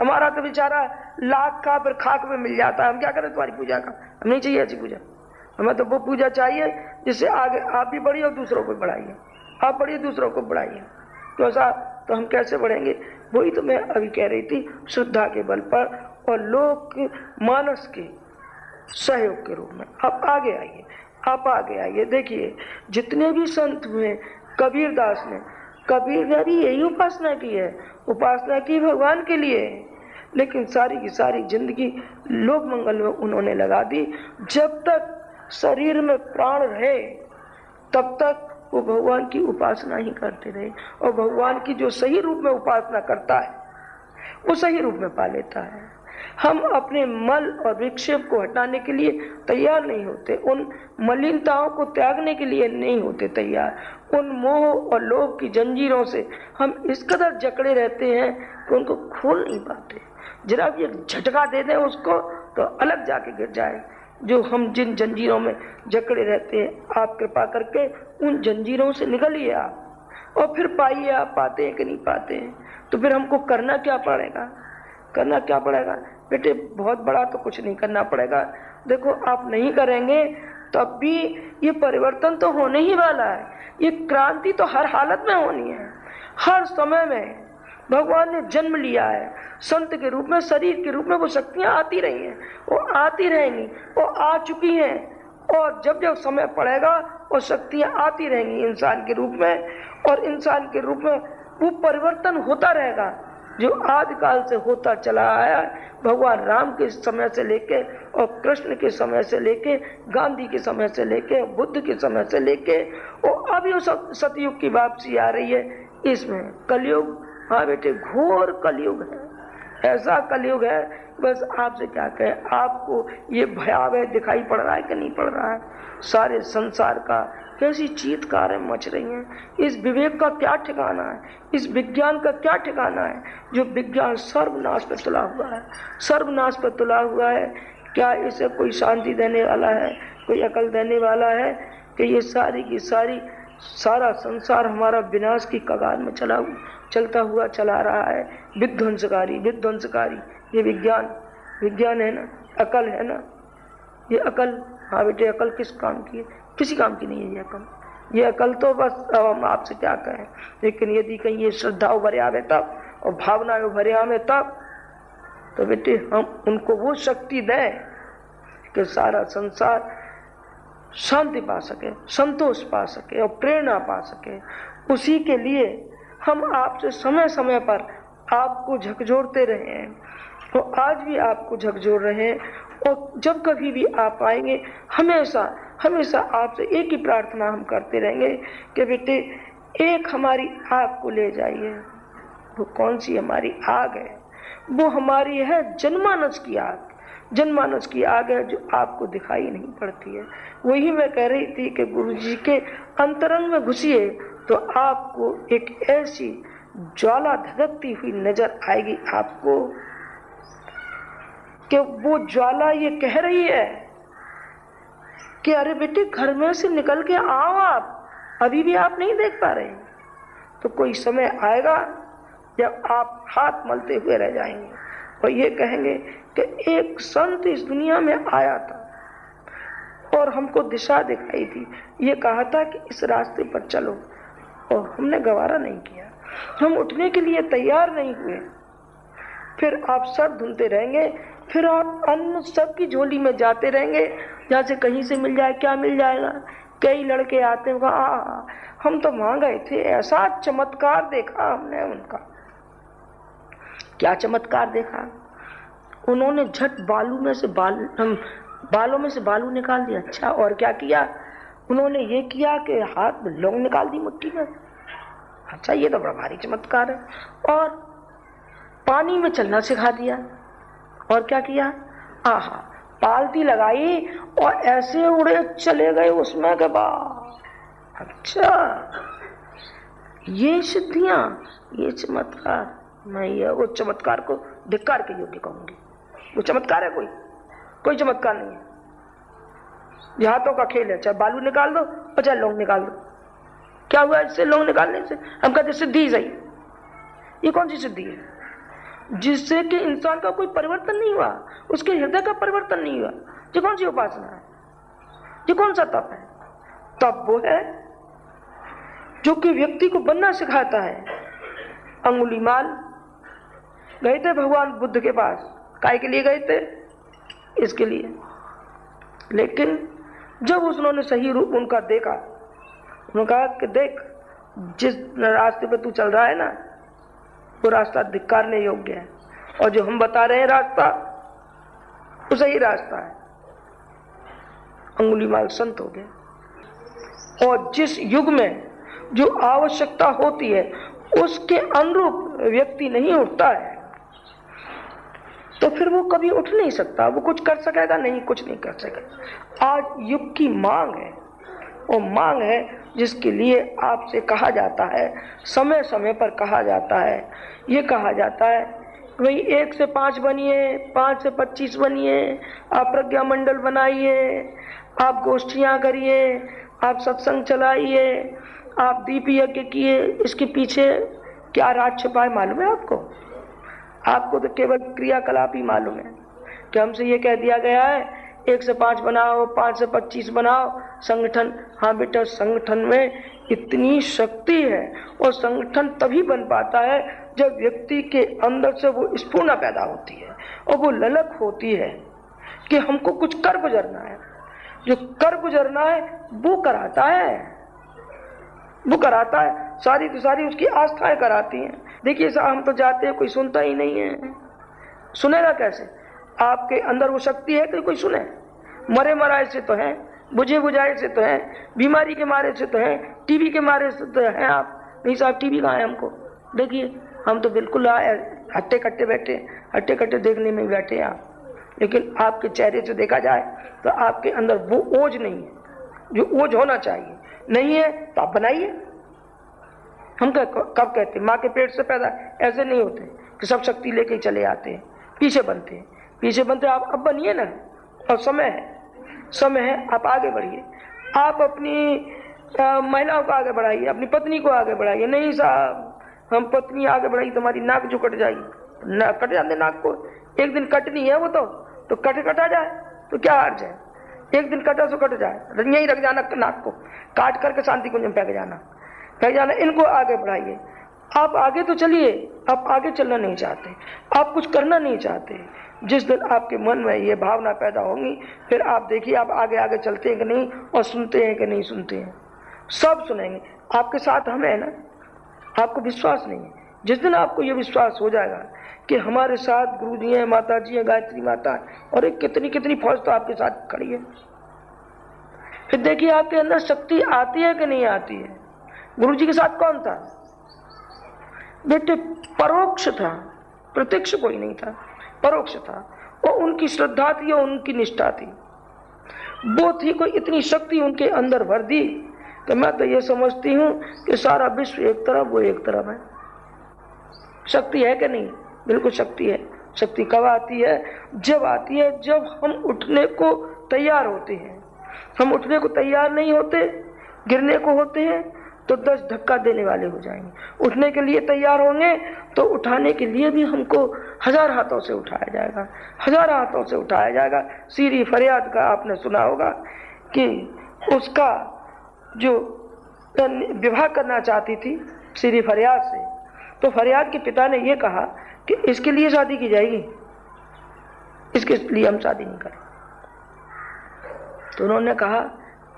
हमारा तो बेचारा लाख का फिर खाक में मिल जाता है, हम क्या करें तुम्हारी पूजा का, हम नहीं चाहिए ऐसी पूजा, हमें तो वो पूजा चाहिए जिससे आगे आप भी बढ़िए और दूसरों को बढ़ाइए, आप बढ़िए दूसरों को बढ़ाइए। तो साहब तो हम कैसे बढ़ेंगे, वही तो मैं अभी कह रही थी, श्रद्धा के बल पर और लोक मानस के सहयोग के रूप में आप आगे आइए, आप आगे आइए। देखिए जितने भी संत हुए, कबीरदास ने, कबीर ने यही उपासना की है, उपासना की भगवान के लिए, लेकिन सारी की सारी जिंदगी लोक मंगल में उन्होंने लगा दी। जब तक शरीर में प्राण रहे तब तक वो भगवान की उपासना ही करते रहे, और भगवान की जो सही रूप में उपासना करता है वो सही रूप में पा लेता है। हम अपने मल और विक्षेप को हटाने के लिए तैयार नहीं होते, उन मलिनताओं को त्यागने के लिए नहीं होते तैयार, उन मोह और लोभ की जंजीरों से हम इस कदर जकड़े रहते हैं कि उनको खोल नहीं पाते। जरा भी एक झटका दे दें उसको तो अलग जाके गिर जाए। जो हम जिन जंजीरों में जकड़े रहते हैं, आप कृपा करके उन जंजीरों से निकलिए आप, और फिर पाइए आप पाते हैं कि नहीं पाते हैं। तो फिर हमको करना क्या पड़ेगा, करना क्या पड़ेगा बेटे, बहुत बड़ा तो कुछ नहीं करना पड़ेगा। देखो आप नहीं करेंगे तब भी ये परिवर्तन तो होने ही वाला है, ये क्रांति तो हर हालत में होनी है, हर समय में। भगवान ने जन्म लिया है, संत के रूप में, शरीर के रूप में वो शक्तियाँ आती रही हैं, वो आती रहेंगी, वो आ चुकी हैं, और जब जब समय पड़ेगा वो शक्तियाँ आती रहेंगी इंसान के रूप में, और इंसान के रूप में वो परिवर्तन होता रहेगा जो आदिकाल से होता चला आया। भगवान राम के समय से लेके और कृष्ण के समय से लेके, गांधी के समय से लेके, बुद्ध के समय से लेके, और अभी उस सतयुग की वापसी आ रही है, इसमें कलयुग। हाँ बेटे घोर कलयुग है, ऐसा कलयुग है, बस आपसे क्या कहें, आपको ये भयावह दिखाई पड़ रहा है कि नहीं पड़ रहा है। सारे संसार का कैसी चीतकारें मच रही हैं, इस विवेक का क्या ठिकाना है, इस विज्ञान का क्या ठिकाना है, जो विज्ञान सर्वनाश पर तुला हुआ है, सर्वनाश पर तुला हुआ है। क्या इसे कोई शांति देने वाला है, कोई अकल देने वाला है? कि ये सारी की सारी सारा संसार हमारा विनाश की कगार में चलता हुआ चला रहा है। विध्वंसकारी ये विज्ञान है ना, अकल है ना। ये अकल, हाँ बेटे, अकल किस काम की है? किसी काम की नहीं है ये अकल। ये अकल तो बस अब हम आपसे क्या कहें, लेकिन यदि कहीं ये श्रद्धा उभरे आवे तब और भावनाएं उभरे आवे तब तो बेटे हम उनको वो शक्ति दें कि सारा संसार शांति पा सके, संतोष पा सके और प्रेरणा पा सके। उसी के लिए हम आपसे समय समय पर आपको झकझोरते रहे हैं और तो आज भी आपको झकझोर रहे हैं। और जब कभी भी आप आएंगे हमेशा आपसे एक ही प्रार्थना हम करते रहेंगे कि बेटे एक हमारी आग को ले जाइए। वो कौन सी हमारी आग है? वो हमारी है जनमानस की आग। जनमानस की आग है जो आपको दिखाई नहीं पड़ती है। वही मैं कह रही थी कि गुरुजी के अंतरंग में घुसिए तो आपको एक ऐसी ज्वाला धधकती हुई नजर आएगी आपको कि वो ज्वाला ये कह रही है कि अरे बेटे घर में से निकल के आओ, आप अभी भी आप नहीं देख पा रहे। तो कोई समय आएगा जब आप हाथ मलते हुए रह जाएंगे और ये कहेंगे कि एक संत इस दुनिया में आया था और हमको दिशा दिखाई थी, ये कहा था कि इस रास्ते पर चलो, और हमने गवारा नहीं किया, हम उठने के लिए तैयार नहीं हुए। फिर आप सर धुनते रहेंगे, फिर आप अन्य सब की झोली में जाते रहेंगे, जहाँ से कहीं से मिल जाए क्या मिल जाएगा। कई लड़के आते हैं, हम तो वहाँ गए थे, ऐसा चमत्कार देखा हमने उनका। क्या चमत्कार देखा? उन्होंने झट बालों में से बालू निकाल दिया। अच्छा, और क्या किया उन्होंने? ये किया कि हाथ में लौंग निकाल दी मुट्ठी में। अच्छा, ये तो बड़ा भारी चमत्कार है। और पानी में चलना सिखा दिया। और क्या किया? आहा, पालती लगाई और ऐसे उड़े चले गए उसमें के बाद। अच्छा, ये सिद्धियां, ये चमत्कार। मैं ये वो चमत्कार को धिक्कार के योग्य कहूंगी। वो चमत्कार है? कोई चमत्कार नहीं है, ये हाथों का खेल है। चाहे बालू निकाल दो और चाहे लौंग निकाल दो, क्या हुआ इससे? लौंग निकालने से हम कहते सिद्धि सही। ये कौन सी सिद्धि है जिससे कि इंसान का कोई परिवर्तन नहीं हुआ, उसके हृदय का परिवर्तन नहीं हुआ? ये कौन सी उपासना है? ये कौन सा तप है? तप वो है जो कि व्यक्ति को बनना सिखाता है। अंगुलीमाल गए थे भगवान बुद्ध के पास, काय के लिए गए थे? इसके लिए। लेकिन जब उन्होंने सही रूप उनका देखा, उन्होंने कहा कि देख, जिस रास्ते पर तू चल रहा है ना, वो रास्ता धिक्कारने योग्य है, और जो हम बता रहे हैं रास्ता, वो सही रास्ता है। अंगुलीमाल संत हो गए। और जिस युग में जो आवश्यकता होती है उसके अनुरूप व्यक्ति नहीं उठता है तो फिर वो कभी उठ नहीं सकता। वो कुछ कर सकेगा नहीं, कुछ नहीं कर सकेगा। आज युग की मांग है, वो मांग है जिसके लिए आपसे कहा जाता है, समय समय पर कहा जाता है, ये कहा जाता है भाई 1 से 5 बनिए, 5 से 25 बनिए, आप प्रज्ञा मंडल बनाइए, आप गोष्ठियाँ करिए, आप सत्संग चलाइए, आप दीप यज्ञ किए। इसके पीछे क्या राज छुपा है मालूम है आपको? आपको तो केवल क्रियाकलाप ही मालूम है कि हमसे ये कह दिया गया है 1 से 5 बनाओ, 5 से 25 बनाओ संगठन। हाँ बेटा, संगठन में इतनी शक्ति है और संगठन तभी बन पाता है जब व्यक्ति के अंदर से वो स्फूर्णा पैदा होती है और वो ललक होती है कि हमको कुछ कर गुजरना है। जो कर गुजरना है वो कराता है, वो कराता है। सारी तो सारी उसकी आस्थाएं कराती हैं। देखिए साहब, हम तो जाते हैं, कोई सुनता ही नहीं है। सुनेगा कैसे? आपके अंदर वो शक्ति है कि कोई सुने? मरे मराए से तो हैं, बुझे बुझाए से तो हैं, बीमारी के मारे से तो हैं, टीबी के मारे से तो हैं आप। नहीं साहब, टीबी कहाँ है हमको? देखिए, हम तो बिल्कुल हट्टे कट्टे बैठे, हट्टे कट्टे देखने में बैठे आप। लेकिन आपके चेहरे से देखा जाए तो आपके अंदर वो ओज नहीं है जो ओज होना चाहिए। नहीं है तो आप बनाइए। हम कब कहते माँ के पेट से पैदा ऐसे नहीं होते कि सब शक्ति लेके चले आते हैं, पीछे बनते हैं। आप अब बनिए ना, और समय है, आप आगे बढ़िए। आप अपनी महिलाओं को आगे बढ़ाइए, अपनी पत्नी को आगे बढ़ाइए। नहीं साहब, हम पत्नी आगे बढ़ाई तो हमारी नाक जो कट जाएगी, ना कट जाते नाक को, एक दिन कटनी है वो तो कटा जाए तो क्या हार जाए, एक दिन कटा सो कट जाए, यहीं रख जाना नाक को, काट करके शांतिकुंज में फेंक जाना। इनको आगे बढ़ाइए। आप आगे तो चलिए, आप आगे चलना नहीं चाहते, आप कुछ करना नहीं चाहते। जिस दिन आपके मन में ये भावना पैदा होगी, फिर आप देखिए आप आगे आगे चलते हैं कि नहीं, और सुनते हैं कि नहीं सुनते हैं। सब सुनेंगे, आपके साथ हमें है ना, आपको विश्वास नहीं है। जिस दिन आपको ये विश्वास हो जाएगा कि हमारे साथ गुरु जी हैं, माता जी हैं, गायत्री माता है, और एक कितनी कितनी फौज तो आपके साथ खड़ी है, फिर देखिए आपके अंदर शक्ति आती है कि नहीं आती है। गुरु जी के साथ कौन था बेटे? परोक्ष था, प्रत्यक्ष कोई नहीं था, परोक्ष था। वो उनकी श्रद्धा थी और उनकी निष्ठा थी, वो थी कोई इतनी शक्ति उनके अंदर भर दी कि मैं तो ये समझती हूँ कि सारा विश्व एक तरफ, वो एक तरफ है। शक्ति है कि नहीं? बिल्कुल शक्ति है। शक्ति कब आती है? जब आती है जब हम उठने को तैयार होते हैं। हम उठने को तैयार नहीं होते, गिरने को होते हैं तो 10 धक्का देने वाले हो जाएंगे। उठने के लिए तैयार होंगे तो उठाने के लिए भी हमको 1000 हाथों से उठाया जाएगा, 1000 हाथों से उठाया जाएगा। सीरी फरियाद का आपने सुना होगा कि उसका जो विवाह करना चाहती थी सीरी फरियाद से, तो फरियाद के पिता ने ये कहा कि इसके लिए शादी की जाएगी, इसके लिए हम शादी नहीं करें। तो उन्होंने कहा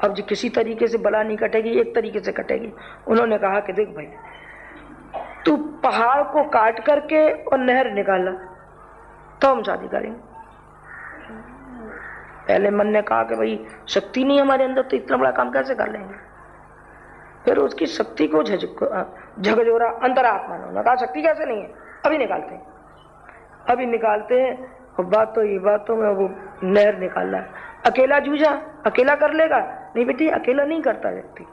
अब जो किसी तरीके से बला नहीं कटेगी, एक तरीके से कटेगी। उन्होंने कहा कि देख भाई, तू पहाड़ को काट करके और नहर निकाला तो हम शादी करेंगे। पहले मन ने कहा कि भाई शक्ति नहीं हमारे अंदर तो इतना बड़ा काम कैसे कर लेंगे। फिर उसकी शक्ति को झकझोरा अंतरात्मा ने कहा शक्ति कैसे नहीं है, अभी निकालते हैं। और बातों में वो नहर निकालना है। अकेला जूझा, अकेला कर लेगा? नहीं बेटी, अकेला नहीं करता व्यक्ति,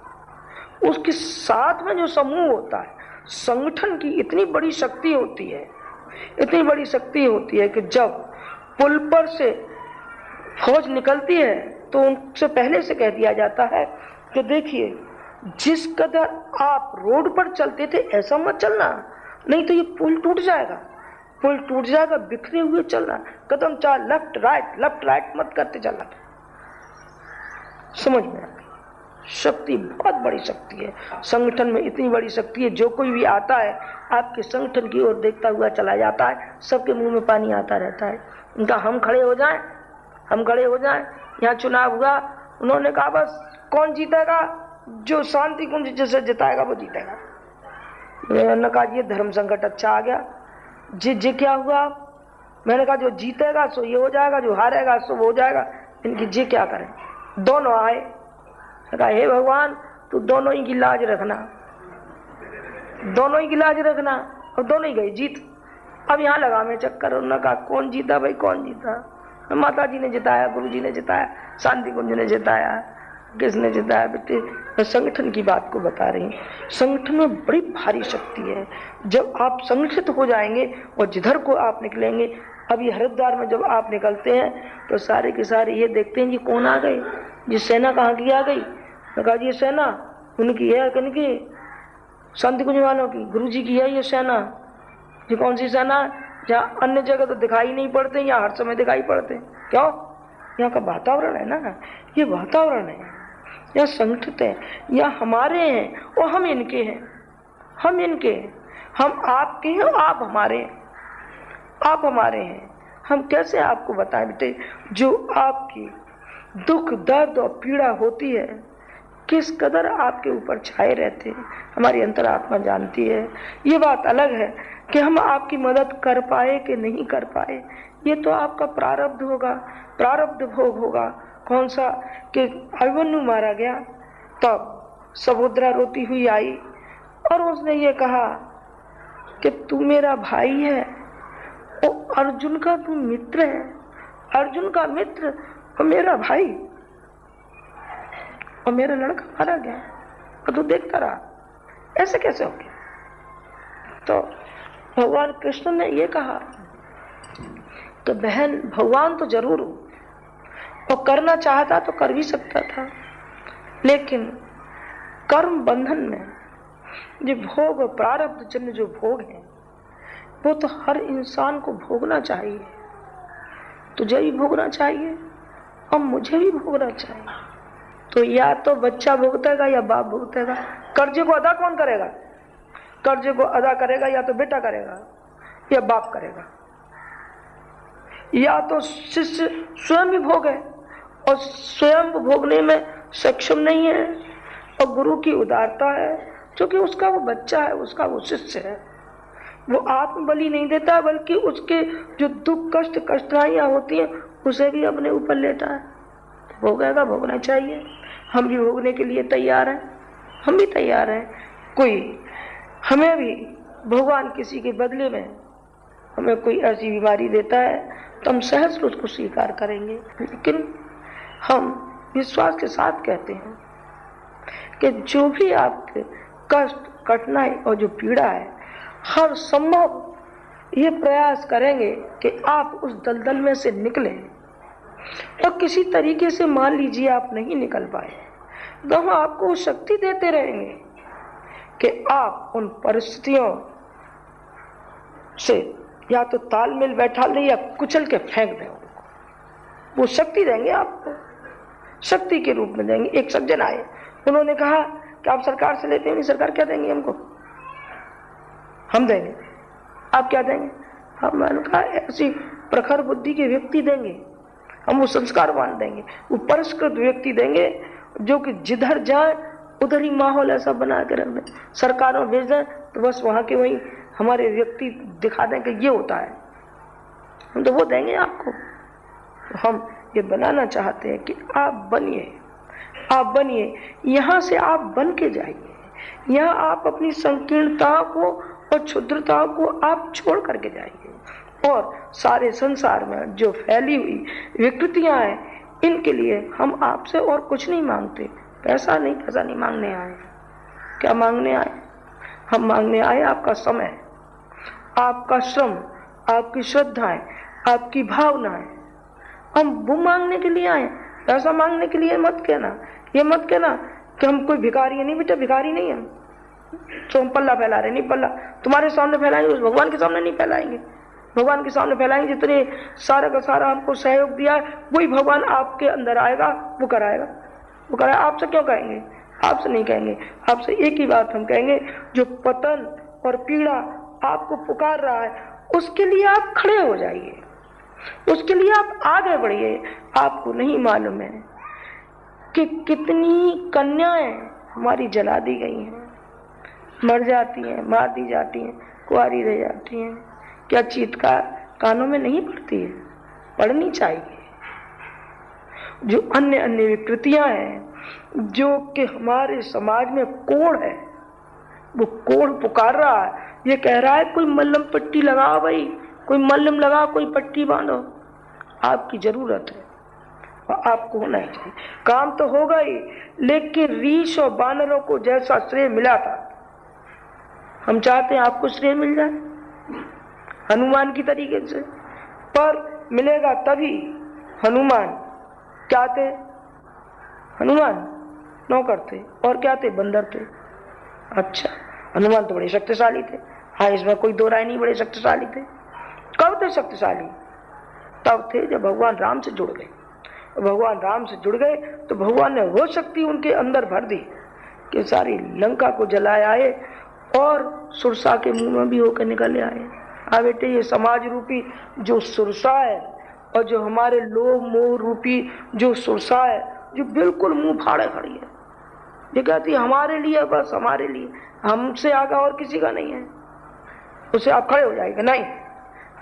उसके साथ में जो समूह होता है, संगठन की इतनी बड़ी शक्ति होती है, इतनी बड़ी शक्ति होती है कि जब पुल पर से फौज निकलती है तो उनसे पहले से कह दिया जाता है कि देखिए जिस कदर आप रोड पर चलते थे ऐसा मत चलना, नहीं तो ये पुल टूट जाएगा। बिखरे हुए चलना, कदम चाल लेफ्ट राइट मत करते चलना। समझ में शक्ति, बहुत बड़ी शक्ति है संगठन में, इतनी बड़ी शक्ति है। जो कोई भी आता है आपके संगठन की ओर देखता हुआ चला जाता है, सबके मुंह में पानी आता रहता है उनका। हम खड़े हो जाएं। यहाँ चुनाव हुआ, उन्होंने कहा बस कौन जीतेगा, जो शांतिकुंज जैसे जिताएगा वो जीतेगा। उन्होंने कहा ये धर्म संकट अच्छा आ गया जी। क्या हुआ? मैंने कहा जो जीतेगा सो ये हो जाएगा, जो हारेगा सो वो हो जाएगा। इनकी जी क्या करें, दोनों आए। कहा हे भगवान तू दोनों ही की लाज रखना। और दोनों ही गए जीत। अब यहाँ लगा मैं चक्कर। उन्होंने कहा कौन जीता? माता जी ने जिताया, गुरु जी ने जिताया, शांतिकुंज ने जिताया, किसने जिताया? बेटे मैं संगठन की बात को बता रही हूँ। संगठन में बड़ी भारी शक्ति है। जब आप संगठित हो जाएंगे और जिधर को आप निकलेंगे, अभी हरिद्वार में जब आप निकलते हैं तो सारे के सारे ये देखते हैं जी कौन आ गए, ये सेना कहाँ की आ गई। मैं कहा ये सेना उनकी है, किनकी? शांतिकुंज वालों की, गुरु जी की है ये सेना। ये कौन सी सेना? जहाँ अन्य जगह तो दिखाई नहीं पड़ते, यहाँ हर समय दिखाई पड़ते। क्यों? यहाँ का वातावरण है ना, ये वातावरण है, यह संगठित है, यह हमारे हैं और हम इनके हैं, हम इनके हैं, हम आपके हैं और आप हमारे हैं, आप हमारे हैं। हम कैसे आपको बताएं बेटे, जो आपकी दुख दर्द और पीड़ा होती है, किस कदर आपके ऊपर छाए रहते हैं, हमारी अंतरात्मा जानती है। ये बात अलग है कि हम आपकी मदद कर पाए कि नहीं कर पाए, ये तो आपका प्रारब्ध होगा, प्रारब्ध भोग होगा। कौन सा? कि अभिमन्यु मारा गया तब सबोद्रा रोती हुई आई और उसने ये कहा कि तू मेरा भाई है और अर्जुन का तू मित्र है, अर्जुन का मित्र और मेरा भाई, और मेरा लड़का मारा गया और तू देखता रहा, ऐसे कैसे हो गया? तो भगवान कृष्ण ने ये कहा तो बहन, भगवान तो जरूर हो और करना चाहता तो कर भी सकता था, लेकिन कर्म बंधन में जो भोग और प्रारब्ध जन्य जो भोग है वो तो हर इंसान को भोगना चाहिए। तुझे भी भोगना चाहिए और मुझे भी भोगना चाहिए। तो या तो बच्चा भुगतेगा या बाप भुगतेगा। कर्जे को अदा कौन करेगा? कर्जे को अदा करेगा या तो बेटा करेगा या बाप करेगा। या तो शिष्य स्वयं ही भोगे और स्वयं भोगने में सक्षम नहीं है और गुरु की उदारता है, क्योंकि उसका वो बच्चा है, उसका वो शिष्य है, वो आत्म बलि नहीं देता बल्कि उसके जो दुख कष्ट कष्टाइयाँ होती हैं उसे भी अपने ऊपर लेता है। भोगेगा, भोगना चाहिए। हम भी भोगने के लिए तैयार हैं, हम भी तैयार हैं। कोई हमें भी भगवान किसी के बदले में हमें कोई ऐसी बीमारी देता है तो हम सहज उसको स्वीकार करेंगे। लेकिन हम विश्वास के साथ कहते हैं कि जो भी आपके कष्ट कठिनाई और जो पीड़ा है, हर संभव ये प्रयास करेंगे कि आप उस दलदल में से निकलें। और किसी तरीके से मान लीजिए आप नहीं निकल पाए तो हम आपको शक्ति देते रहेंगे कि आप उन परिस्थितियों से या तो तालमेल बैठा लें या कुचल के फेंक दें उनको। वो शक्ति देंगे, आपको शक्ति के रूप में देंगे। एक सज्जन आए, उन्होंने कहा कि आप सरकार से लेते हैं, नहीं सरकार क्या देंगी हमको, हम देंगे, आप क्या देंगे? हमने कहा ऐसी प्रखर बुद्धि के व्यक्ति देंगे, हम वो संस्कारवान देंगे, वो परिष्कृत व्यक्ति देंगे जो कि जिधर जाए उधर ही माहौल ऐसा बना के रख दें। सरकार में भेज दें तो बस वहाँ के वहीं हमारे व्यक्ति दिखा दें कि ये होता है, हम तो वो देंगे आपको। तो हम ये बनाना चाहते हैं कि आप बनिए, आप बनिए। यहाँ से आप बन के जाइए। यहाँ आप अपनी संकीर्णता को और क्षुद्रता को आप छोड़ करके जाइए और सारे संसार में जो फैली हुई विकृतियाँ हैं इनके लिए हम आपसे और कुछ नहीं मांगते। पैसा नहीं मांगने आए। क्या मांगने आए? हम मांगने आए आपका समय, आपका श्रम, आपकी श्रद्धाएं, आपकी भावनाएं। हम वो मांगने के लिए आए, पैसा मांगने के लिए मत कहना, ये मत कहना कि हम कोई भिखारी है। नहीं बेटा, भिखारी नहीं है तो हम पल्ला फैला रहे। नहीं, पल्ला तुम्हारे सामने फैलाएंगे, भगवान के सामने नहीं फैलाएंगे। भगवान के सामने फैलाएंगे जितने सारा का सारा हमको सहयोग दिया है वही भगवान आपके अंदर आएगा, वो कराएगा, वो कराएगा। आपसे क्यों कहेंगे? आपसे नहीं कहेंगे। आपसे एक ही बात हम कहेंगे, जो पतन और पीड़ा आपको पुकार रहा है उसके लिए आप खड़े हो जाइए, उसके लिए आप आगे बढ़िए। आपको नहीं मालूम है कि कितनी कन्याएं हमारी जला दी गई हैं, मर जाती हैं, मार दी जाती हैं, कुंवारी रह जाती हैं। क्या चीत्कार कानों में नहीं पड़ती है? पढ़नी चाहिए। जो अन्य अन्य विकृतियां हैं जो कि हमारे समाज में कोढ़ है, वो कोढ़ पुकार रहा है, ये कह रहा है कोई मल्लम पट्टी लगाओ भाई, कोई मल्लम लगाओ, कोई पट्टी बांधो। आपकी जरूरत है और आपको होना चाहिए। काम तो होगा ही, लेकिन रीछ और बानरों को जैसा श्रेय मिला था, हम चाहते हैं आपको श्रेय मिल जाए हनुमान की तरीके से। पर मिलेगा तभी। हनुमान क्या थे? हनुमान नौकर थे। और क्या थे? बंदर थे। अच्छा, हनुमान तो बड़े शक्तिशाली थे। हाँ, इसमें कोई दो राय नहीं, बड़े शक्तिशाली थे। कब थे शक्तिशाली? तब थे जब भगवान राम से जुड़ गए। भगवान राम से जुड़ गए तो भगवान ने वो शक्ति उनके अंदर भर दी कि सारी लंका को जलाए आए और सुरसा के मुंह में भी होकर निकले आए। हाँ बेटे, ये समाज रूपी जो सुरसा है और जो हमारे लोभ मोह रूपी जो सुरसा है, जो बिल्कुल मुंह फाड़े खड़ी है, ये कहती हमारे लिए, बस हमारे लिए, हमसे आगे और किसी का नहीं है। उसे आप खड़े हो जाएगा। नहीं,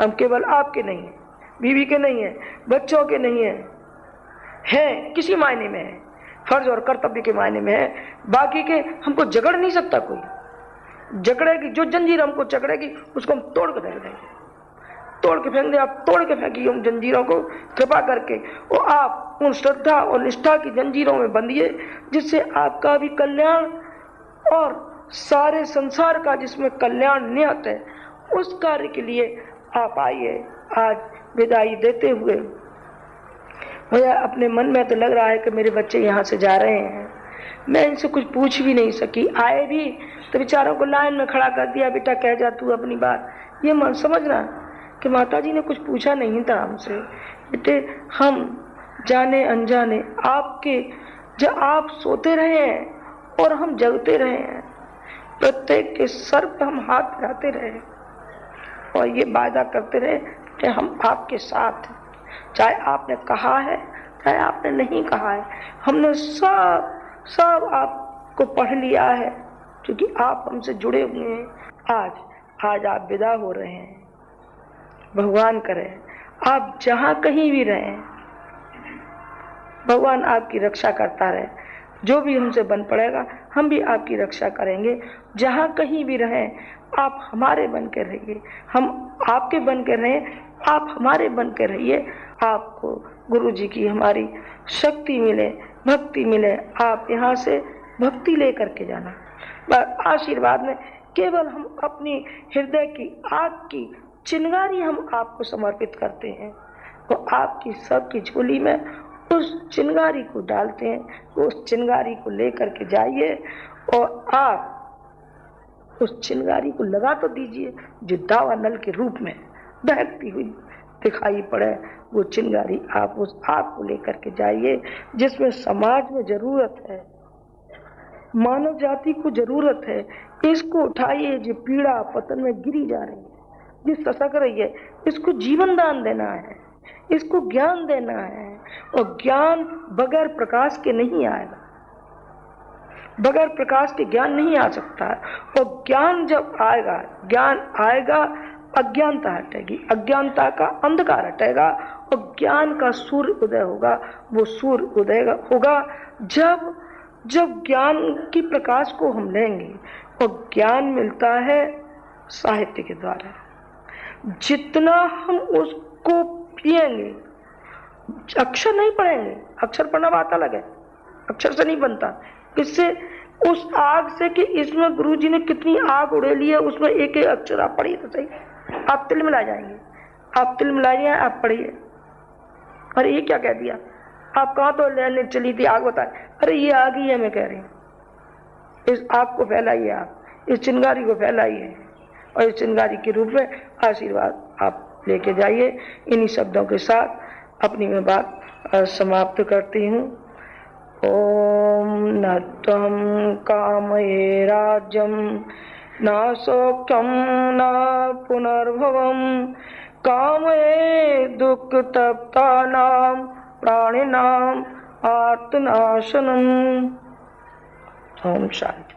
हम केवल आपके नहीं हैं, बीवी के नहीं हैं, बच्चों के नहीं हैं, हैं किसी मायने में है, फर्ज और कर्तव्य के मायने में है। बाकी के हमको जकड़ नहीं सकता कोई। जकड़ेगी जो जंजीर हमको जकड़ेगी उसको हम तोड़ के फेंक देंगे, तोड़ के फेंक दे। आप तोड़ के फेंकिए उन जंजीरों को कृपा करके, और आप उन श्रद्धा और निष्ठा की जंजीरों में बंधिए जिससे आपका भी कल्याण और सारे संसार का जिसमें कल्याण नियत है उस कार्य के लिए आप आइए। आज विदाई देते हुए मुझे अपने मन में तो लग रहा है कि मेरे बच्चे यहाँ से जा रहे हैं, मैं इनसे कुछ पूछ भी नहीं सकी, आए भी तो बेचारों को लाइन में खड़ा कर दिया, बेटा कह जा तू अपनी बात। ये मन समझना कि माताजी ने कुछ पूछा नहीं था हमसे, बेटे हम जाने अनजाने आपके जब आप सोते रहे हैं और हम जगते रहे हैं, प्रत्येक के सर पर हम हाथ फिराते रहे और ये वादा करते रहे कि हम आपके साथ हैं, चाहे आपने कहा है चाहे आपने नहीं कहा है, हमने सब आपको पढ़ लिया है क्योंकि आप हमसे जुड़े हुए हैं। आज आप विदा हो रहे हैं, भगवान करे आप जहाँ कहीं भी रहें, भगवान आपकी रक्षा करता रहे, जो भी हमसे बन पड़ेगा हम भी आपकी रक्षा करेंगे, जहाँ कहीं भी रहें आप हमारे बन के रहिए, हम आपके बन के रहें, आप हमारे बन के रहिए। आपको गुरु जी की हमारी शक्ति मिले, भक्ति मिले, आप यहाँ से भक्ति लेकर के जाना। आशीर्वाद में केवल हम अपनी हृदय की आग की चिंगारी हम आपको समर्पित करते हैं, तो आपकी सबकी झोली में उस चिंगारी को डालते हैं, उस चिंगारी को लेकर के जाइए और आप उस चिंगारी को लगा तो दीजिए जो दावा नल के रूप में बहती हुई दिखाई पड़े, वो चिंगारी आप उस आग को लेकर के जाइए जिसमें समाज में जरूरत है, मानव जाति को जरूरत है। इसको उठाइए जो पीड़ा पतन में गिरी जा रही है, जिस ससक रही है, इसको जीवन दान देना है, इसको ज्ञान देना है, और ज्ञान बगैर प्रकाश के नहीं आएगा, बगैर प्रकाश के ज्ञान नहीं आ सकता है, और ज्ञान जब आएगा, ज्ञान आएगा अज्ञानता हटेगी, अज्ञानता का अंधकार हटेगा और ज्ञान का सूर्य उदय होगा। वो सूर्य उदय होगा जब जब ज्ञान की प्रकाश को हम लेंगे, और ज्ञान मिलता है साहित्य के द्वारा, जितना हम उसको पिएंगे, अक्षर नहीं पढ़ेंगे, अक्षर पढ़ना बात अलग है, अक्षर से नहीं बनता, इससे उस आग से कि इसमें गुरुजी ने कितनी आग उड़ेली है, उसमें एक एक अक्षर आप पढ़िए तो सही, आप तिल मिला जाएंगे, आप तिल मिला जाए, आप पढ़िए, अरे ये क्या कह दिया, आप कहाँ तो लेने चली थी, आग बताए, अरे ये आग ही है, मैं कह रही हूँ, इस आग को फैलाइए, आप इस चिंगारी को फैलाइए और इस चिंगारी के रूप में आशीर्वाद आप लेके जाइए। इन्हीं शब्दों के साथ अपनी मैं बात समाप्त करती हूँ। ओम न त्वं कामये राज्यं न शोक्यं न पुनर्भवं कामये दुःखतप्तानां प्राणिनां आर्तनाशनं। ओम शांति।